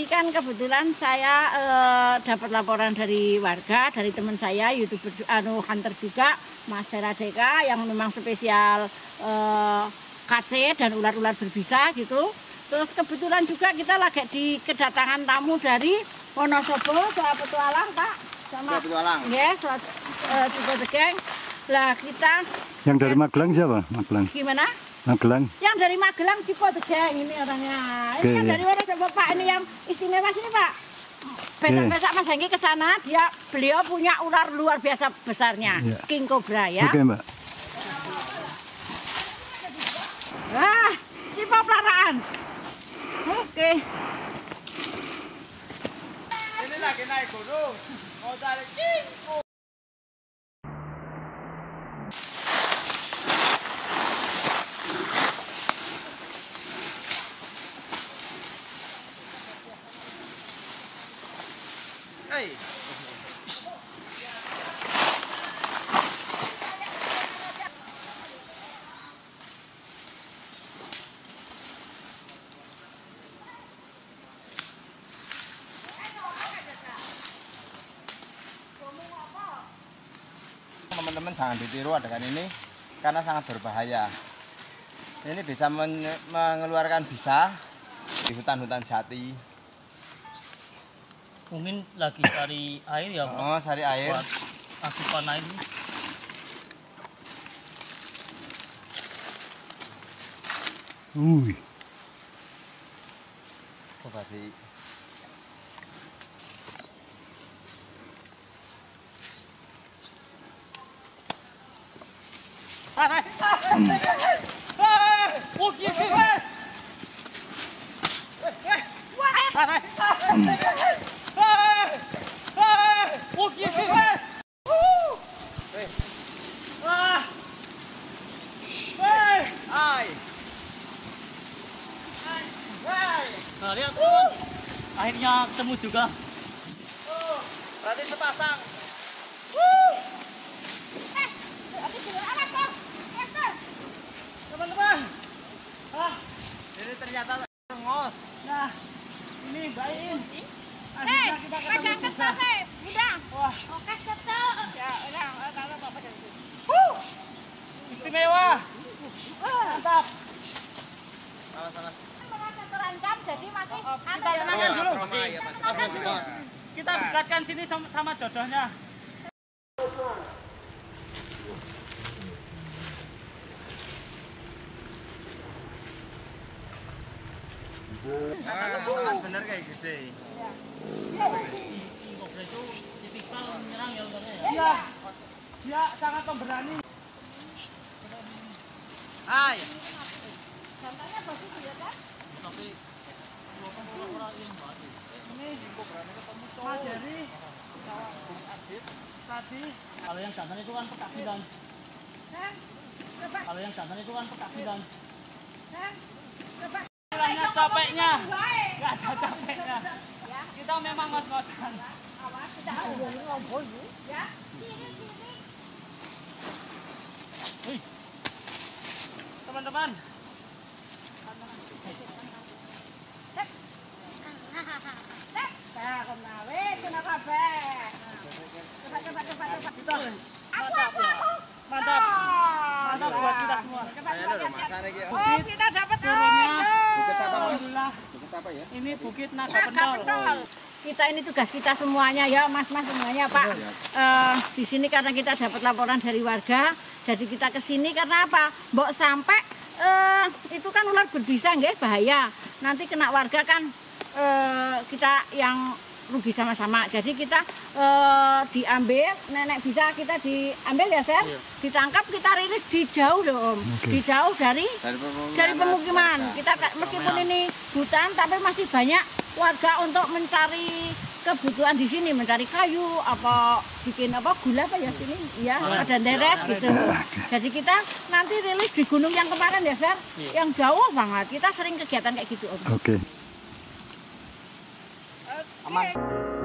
Tadi kan kebetulan saya dapat laporan dari warga, dari teman saya, YouTuber Hunter juga, Mas Zara Deka, yang memang spesial KC dan ular-ular berbisa gitu. Terus kebetulan juga kita lagi di kedatangan tamu dari Wonosobo, Swa Petualang, Pak. Swa Petualang. Ya, Cipo Degang. Lah kita. Yang dari Magelang siapa? Magelang. Gimana? Magelang. Yang dari Magelang Cipo Degang ini orangnya. Ini okay, kan dari Wonosobo Pak, ini yang istimewa sini Pak. Besok-besok Mas Hengki ke sana, beliau punya ular luar biasa besarnya, yeah, King Cobra ya. Oke, Mbak. Wah, Cipo pelaraan. Oke. Ini lagi naik gunung. Mau cari King Cobra. Teman-teman jangan ditiru adegan ini karena sangat berbahaya. Ini bisa mengeluarkan bisa di hutan-hutan jati. Mungkin lagi cari air ya, Pak? Oh, cari air. Asupan air. Wih. Coba di... Panas! Oh, gini! Panas! Nah, lihat teman. Akhirnya ketemu juga. Berarti sepasang. Teman-teman. Ini ternyata ngos. Nah, ini baik. Kita ketemu juga. Wah. Oke, setel. Ya, udah taruh apa dari itu. Istimewa. Mantap. Salah. Terancam, jadi masih kita tenangkan dulu. Kita dekatkan sini sama jodohnya. Bener kayak gede. Kobra itu tipikal menyerang ya ularnya ya. Iya. Dia sangat pemberani. Hai. Contohnya bagus juga kan? Tapi orang yang mati. Ini kobranya ketemu tuh. Mas Jerry, Adit tadi. Kalau yang jantan itu kan pekakilan. Kalau yang jantan itu kan pekakilan. Hilangnya capeknya, nggak ada capeknya. Kita memang ngos-ngosan. Awas, kita harus ngobrol ya. Sini. Hei, teman-teman. Mantap. Mantap buat kita semua. Kita dapat ya? Ini bukit naga pentol. Kita ini tugas kita semuanya ya, mas-mas semuanya Pak. Di sini karena kita dapat laporan dari warga, jadi kita ke sini karena apa? Mbok sampai itu kan ular berbisa nggih, bahaya. Nanti kena warga kan kita yang rugi sama-sama. Jadi kita diambil, nenek bisa kita diambil ya, Ser? Iya. Ditangkap, kita rilis di jauh loh, Om. Okay. Di jauh dari pemukiman. Kita meskipun ini hutan, tapi masih banyak warga untuk mencari kebutuhan di sini, mencari kayu, apa bikin apa gula apa ya sini, ya ada deres gitu. Jadi kita nanti rilis di gunung yang kemarin ya, Ser? Iya. Yang jauh banget. Kita sering kegiatan kayak gitu, Om. Oke. Okay. Aman.